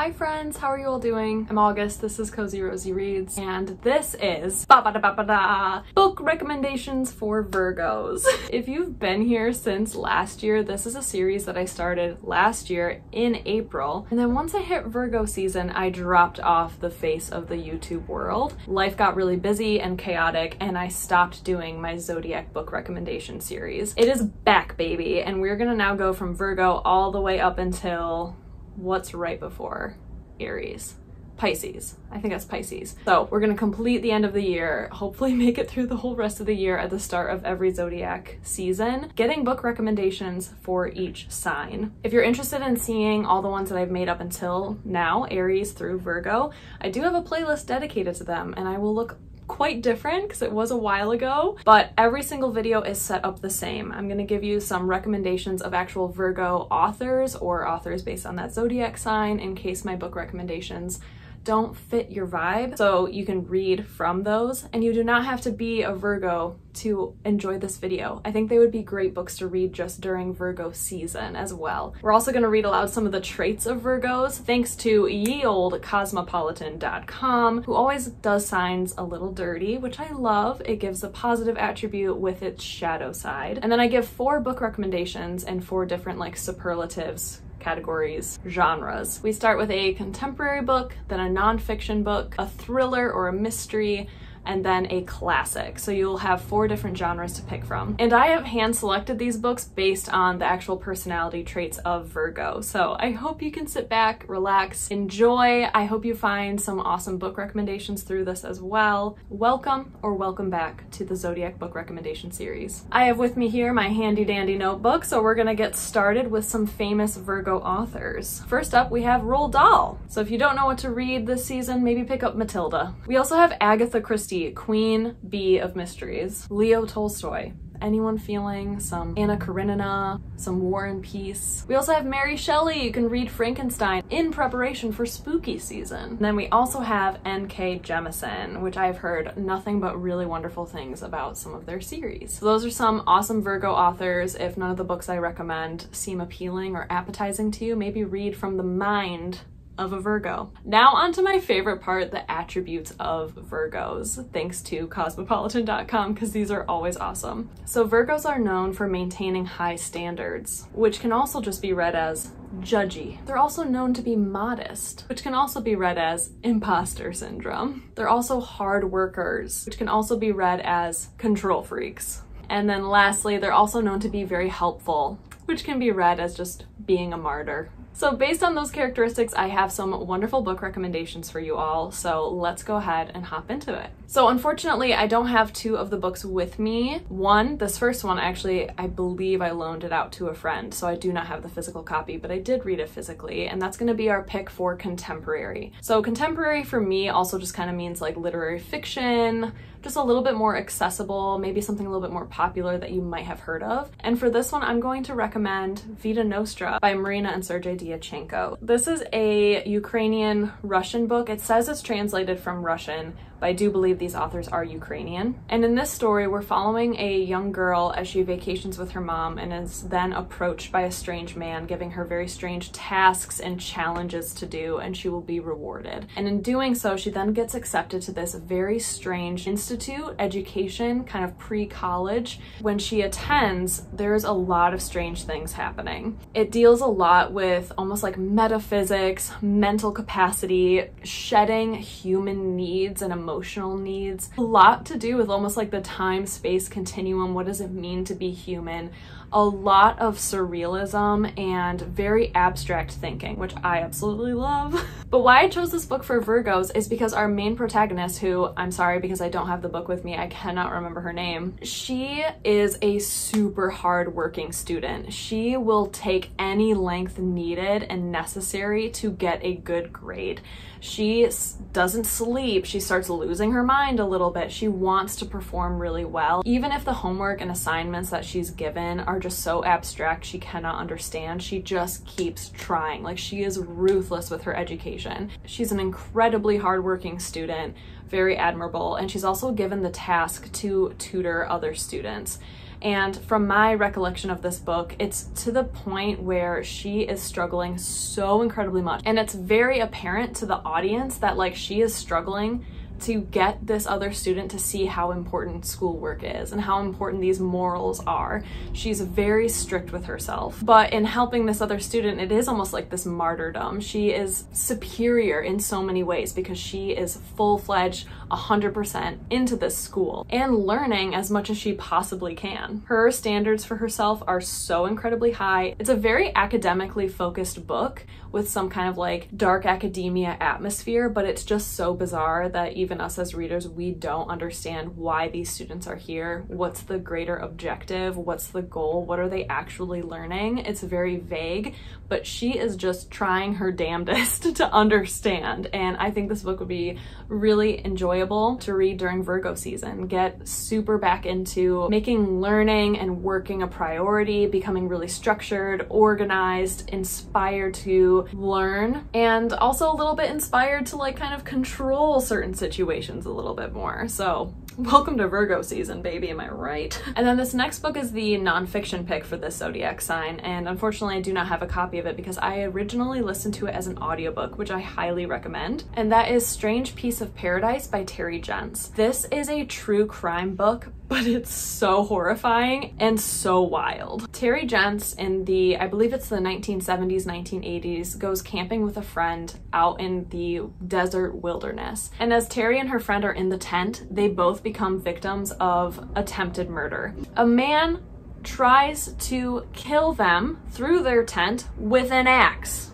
Hi friends, how are you all doing? I'm August, this is Cozy Rosie Reads, and this is book recommendations for Virgos. If you've been here since last year, this is a series that I started last year in April, and then once I hit Virgo season, I dropped off the face of the YouTube world. Life got really busy and chaotic, and I stopped doing my Zodiac book recommendation series. It is back, baby, and we're gonna now go from Virgo all the way up until what's right before Aries. Pisces. I think that's Pisces. So we're gonna complete the end of the year, hopefully make it through the whole rest of the year at the start of every Zodiac season, getting book recommendations for each sign. If you're interested in seeing all the ones that I've made up until now, Aries through Virgo, I do have a playlist dedicated to them, and I will look quite different because it was a while ago, but every single video is set up the same. I'm going to give you some recommendations of actual Virgo authors or authors based on that zodiac sign in case my book recommendations don't fit your vibe, so you can read from those, and you do not have to be a Virgo to enjoy this video. I think they would be great books to read just during Virgo season as well. We're also going to read aloud some of the traits of Virgos, thanks to ye olde cosmopolitan.com, who always does signs a little dirty, which I love. It gives a positive attribute with its shadow side. And then I give 4 book recommendations and 4 different like superlatives, categories, genres. We start with a contemporary book, then a nonfiction book, a thriller or a mystery, and then a classic. So you'll have 4 different genres to pick from. And I have hand selected these books based on the actual personality traits of Virgo. So I hope you can sit back, relax, enjoy. I hope you find some awesome book recommendations through this as well. Welcome or welcome back to the Zodiac book recommendation series. I have with me here my handy dandy notebook. So we're gonna get started with some famous Virgo authors. First up, we have Roald Dahl. So if you don't know what to read this season, maybe pick up Matilda. We also have Agatha Christie, Queen Bee of Mysteries, Leo Tolstoy, anyone feeling some Anna Karenina, some War and Peace. We also have Mary Shelley, you can read Frankenstein in preparation for spooky season. And then we also have N.K. Jemisin, which I've heard nothing but really wonderful things about some of their series. So those are some awesome Virgo authors. If none of the books I recommend seem appealing or appetizing to you, maybe read from the mind of a Virgo. Now onto my favorite part, the attributes of Virgos, thanks to cosmopolitan.com, because these are always awesome. So Virgos are known for maintaining high standards, which can also just be read as judgy. They're also known to be modest, which can also be read as imposter syndrome. They're also hard workers, which can also be read as control freaks. And then lastly, they're also known to be very helpful, which can be read as just being a martyr. So based on those characteristics, I have some wonderful book recommendations for you all, so let's go ahead and hop into it. So unfortunately, I don't have 2 of the books with me. One, this first one, actually, I believe I loaned it out to a friend, so I do not have the physical copy, but I did read it physically, and that's gonna be our pick for contemporary. So contemporary for me also just kind of means like literary fiction, just a little bit more accessible, maybe something a little bit more popular that you might have heard of. And for this one, I'm going to recommend Vita Nostra by Marina and Sergei Dyachenko. This is a Ukrainian-Russian book. It says it's translated from Russian, but I do believe these authors are Ukrainian. And in this story, we're following a young girl as she vacations with her mom and is then approached by a strange man, giving her very strange tasks and challenges to do, and she will be rewarded. And in doing so, she then gets accepted to this very strange institute, education, kind of pre-college. When she attends, there's a lot of strange things happening. It deals a lot with almost like metaphysics, mental capacity, shedding human needs and emotional needs. A lot to do with almost like the time-space continuum. What does it mean to be human? A lot of surrealism and very abstract thinking, which I absolutely love. But why I chose this book for Virgos is because our main protagonist, who, I'm sorry because I don't have the book with me, I cannot remember her name, she is a super hard-working student. She will take any length needed and necessary to get a good grade. She doesn't sleep. She starts losing her mind a little bit. She wants to perform really well. Even if the homework and assignments that she's given are just so abstract she cannot understand, she just keeps trying. Like, she is ruthless with her education. She's an incredibly hardworking student, very admirable, and she's also given the task to tutor other students. And from my recollection of this book, it's to the point where she is struggling so incredibly much. And it's very apparent to the audience that like she is struggling to get this other student to see how important schoolwork is and how important these morals are. She's very strict with herself. But in helping this other student, it is almost like this martyrdom. She is superior in so many ways because she is full-fledged, 100% into this school and learning as much as she possibly can. Her standards for herself are so incredibly high. It's a very academically focused book with some kind of like dark academia atmosphere, but it's just so bizarre that even us as readers, we don't understand why these students are here. What's the greater objective? What's the goal? What are they actually learning? It's very vague, but she is just trying her damnedest to understand. And I think this book would be really enjoyable to read during Virgo season. Get super back into making learning and working a priority, becoming really structured, organized, inspired to learn, and also a little bit inspired to like kind of control certain situations a little bit more. So welcome to Virgo season, baby, am I right? And then this next book is the nonfiction pick for this zodiac sign, and unfortunately I do not have a copy of it because I originally listened to it as an audiobook, which I highly recommend, and that is Strange Piece of Paradise by Terri Jentz. This is a true crime book, but it's so horrifying and so wild. Terri Jentz in the, I believe it's the 1970s, 1980s, goes camping with a friend out in the desert wilderness. And as Terri and her friend are in the tent, they both become victims of attempted murder. A man tries to kill them through their tent with an axe.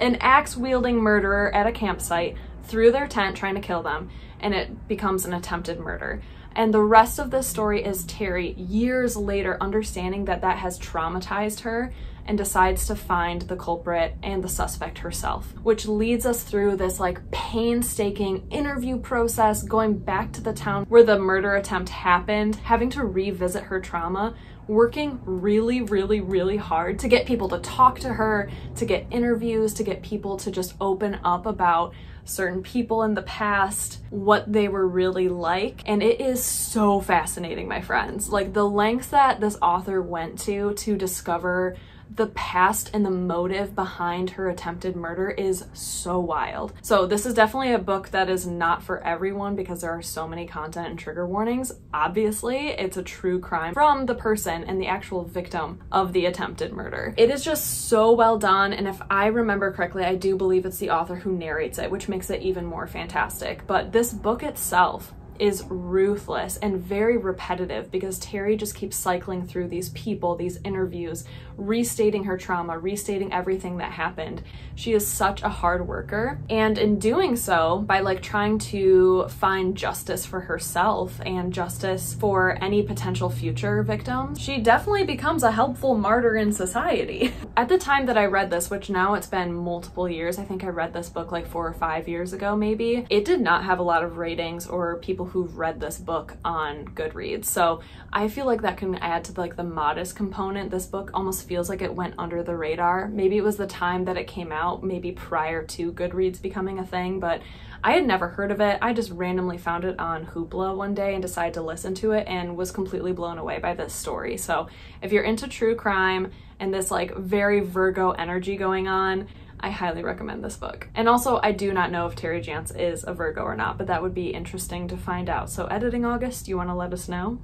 An axe-wielding murderer at a campsite through their tent trying to kill them, and it becomes an attempted murder. And the rest of this story is Terri years later understanding that that has traumatized her and decides to find the culprit and the suspect herself, which leads us through this like painstaking interview process, going back to the town where the murder attempt happened, having to revisit her trauma, working really, really, really hard to get people to talk to her, to get interviews, to get people to just open up about certain people in the past, what they were really like. And it is so fascinating, my friends. Like the lengths that this author went to discover the past and the motive behind her attempted murder is so wild. So this is definitely a book that is not for everyone because there are so many content and trigger warnings. Obviously, it's a true crime from the person and the actual victim of the attempted murder. It is just so well done, and if I remember correctly, I do believe it's the author who narrates it, which makes it even more fantastic. But this book itself is ruthless and very repetitive because Terri just keeps cycling through these people, these interviews, restating her trauma, restating everything that happened. She is such a hard worker, and in doing so, by like trying to find justice for herself and justice for any potential future victim, she definitely becomes a helpful martyr in society. At the time that I read this, which now it's been multiple years, I think I read this book like 4 or 5 years ago maybe, it did not have a lot of ratings or people who've read this book on Goodreads. So I feel like that can add to like the modest component. This book almost feels like it went under the radar. Maybe it was the time that it came out, maybe prior to Goodreads becoming a thing, but I had never heard of it. I just randomly found it on Hoopla one day and decided to listen to it and was completely blown away by this story. So if you're into true crime and this like very Virgo energy going on, I highly recommend this book. And also, I do not know if Terri Jentz is a Virgo or not, but that would be interesting to find out. So Editing August, you want to let us know?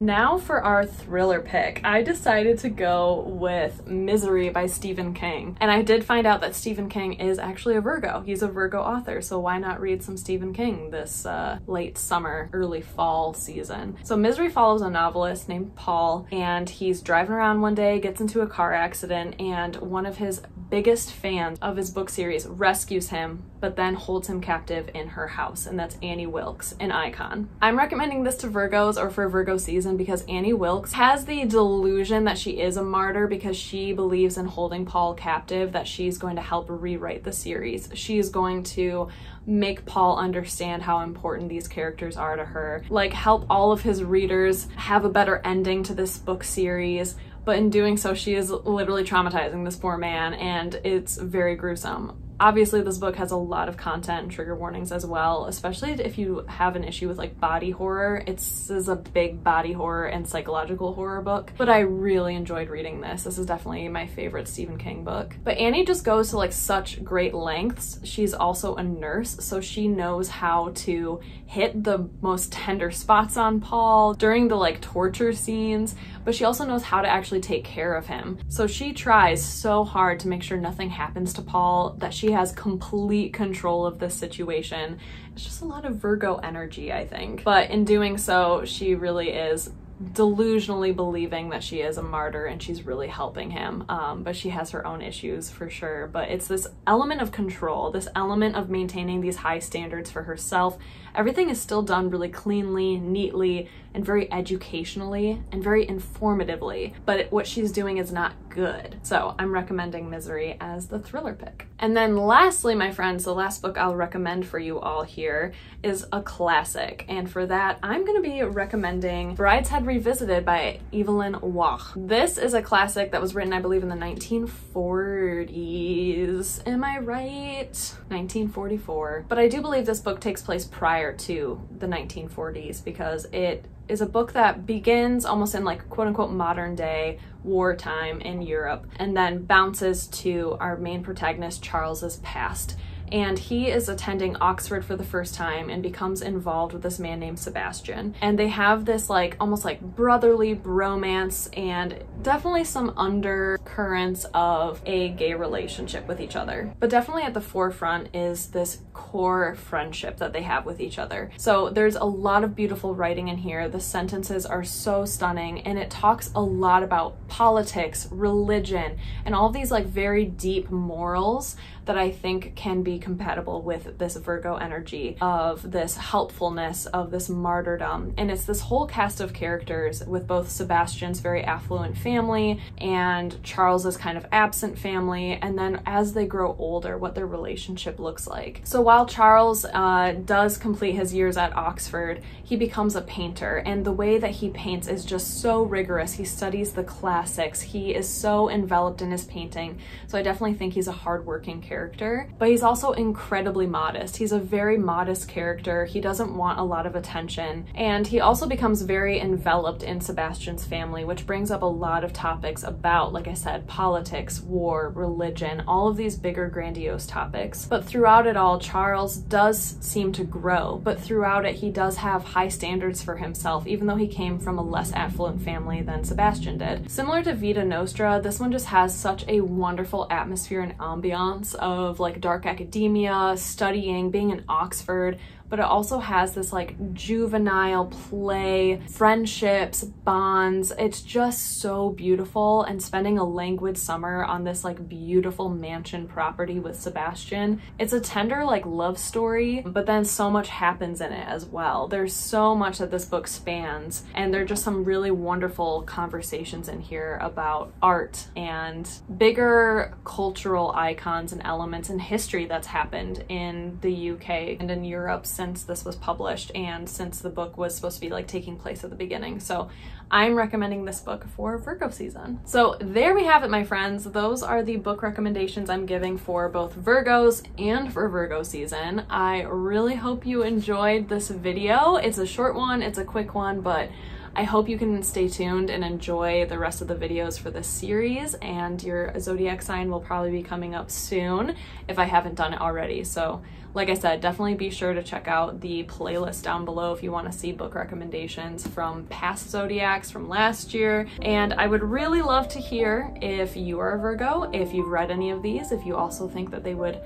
Now for our thriller pick. I decided to go with Misery by Stephen King. And I did find out that Stephen King is actually a Virgo. He's a Virgo author, so why not read some Stephen King this late summer, early fall season? So Misery follows a novelist named Paul, and he's driving around one day, gets into a car accident, and one of his biggest fans of his book series rescues him, but then holds him captive in her house, and that's Annie Wilkes, an icon. I'm recommending this to Virgos or for Virgo season because Annie Wilkes has the delusion that she is a martyr because she believes in holding Paul captive, that she's going to help rewrite the series. She is going to make Paul understand how important these characters are to her, like help all of his readers have a better ending to this book series. But in doing so, she is literally traumatizing this poor man, and it's very gruesome. Obviously this book has a lot of content and trigger warnings as well, especially if you have an issue with like body horror. This is a big body horror and psychological horror book, but I really enjoyed reading this. This is definitely my favorite Stephen King book. But Annie just goes to like such great lengths. She's also a nurse, so she knows how to hit the most tender spots on Paul during the like torture scenes, but she also knows how to actually take care of him. So she tries so hard to make sure nothing happens to Paul, that she has complete control of this situation. It's just a lot of Virgo energy, I think. But in doing so, she really is delusionally believing that she is a martyr and she's really helping him, but she has her own issues for sure. But it's this element of control, this element of maintaining these high standards for herself. Everything is still done really cleanly, neatly, and very educationally and very informatively, but what she's doing is not good. So I'm recommending Misery as the thriller pick. And then lastly, my friends, the last book I'll recommend for you all here is a classic, and for that I'm going to be recommending Brideshead Revisited by Evelyn Waugh. This is a classic that was written, I believe, in the 1940s. Am I right? 1944. But I do believe this book takes place prior to the 1940s, because it is a book that begins almost in like quote-unquote modern day wartime in Europe, and then bounces to our main protagonist Charles's past. And he is attending Oxford for the first time and becomes involved with this man named Sebastian. And they have this like almost like brotherly bromance and definitely some undercurrents of a gay relationship with each other. But definitely at the forefront is this core friendship that they have with each other. So there's a lot of beautiful writing in here. The sentences are so stunning, and it talks a lot about politics, religion, and all these like very deep morals that I think can be compatible with this Virgo energy of this helpfulness, of this martyrdom. And it's this whole cast of characters with both Sebastian's very affluent family and Charles's kind of absent family, and then as they grow older, what their relationship looks like. So while Charles does complete his years at Oxford, he becomes a painter, and the way that he paints is just so rigorous. He studies the classics. He is so enveloped in his painting. So I definitely think he's a hardworking character, but he's also incredibly modest. He's a very modest character. He doesn't want a lot of attention, and he also becomes very enveloped in Sebastian's family, which brings up a lot of topics about, like I said, politics, war, religion, all of these bigger grandiose topics. But throughout it all, Charles does seem to grow, but throughout it he does have high standards for himself, even though he came from a less affluent family than Sebastian did. Similar to Vita Nostra, this one just has such a wonderful atmosphere and ambiance of like dark academia, studying, being in Oxford, but it also has this like juvenile play, friendships, bonds. It's just so beautiful, and spending a languid summer on this like beautiful mansion property with Sebastian. It's a tender like love story, but then so much happens in it as well. There's so much that this book spans, and there are just some really wonderful conversations in here about art and bigger cultural icons and elements and history that's happened in the UK and in Europe since this was published and since the book was supposed to be like taking place at the beginning. So I'm recommending this book for Virgo season. So there we have it, my friends. Those are the book recommendations I'm giving for both Virgos and for Virgo season. I really hope you enjoyed this video. It's a short one, it's a quick one, but I hope you can stay tuned and enjoy the rest of the videos for this series, and your zodiac sign will probably be coming up soon if I haven't done it already. So like I said, definitely be sure to check out the playlist down below if you want to see book recommendations from past zodiacs from last year. And I would really love to hear if you are a Virgo, if you've read any of these, if you also think that they would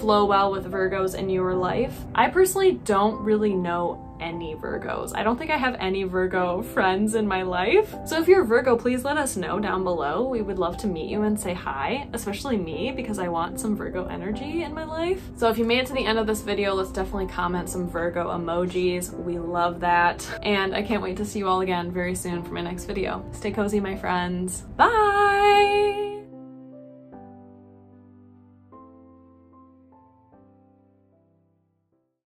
flow well with Virgos in your life. I personally don't really know any Virgos. I don't think I have any Virgo friends in my life. So if you're a Virgo, please let us know down below. We would love to meet you and say hi, especially me, because I want some Virgo energy in my life. So if you made it to the end of this video, let's definitely comment some Virgo emojis. We love that. And I can't wait to see you all again very soon for my next video. Stay cozy, my friends. Bye!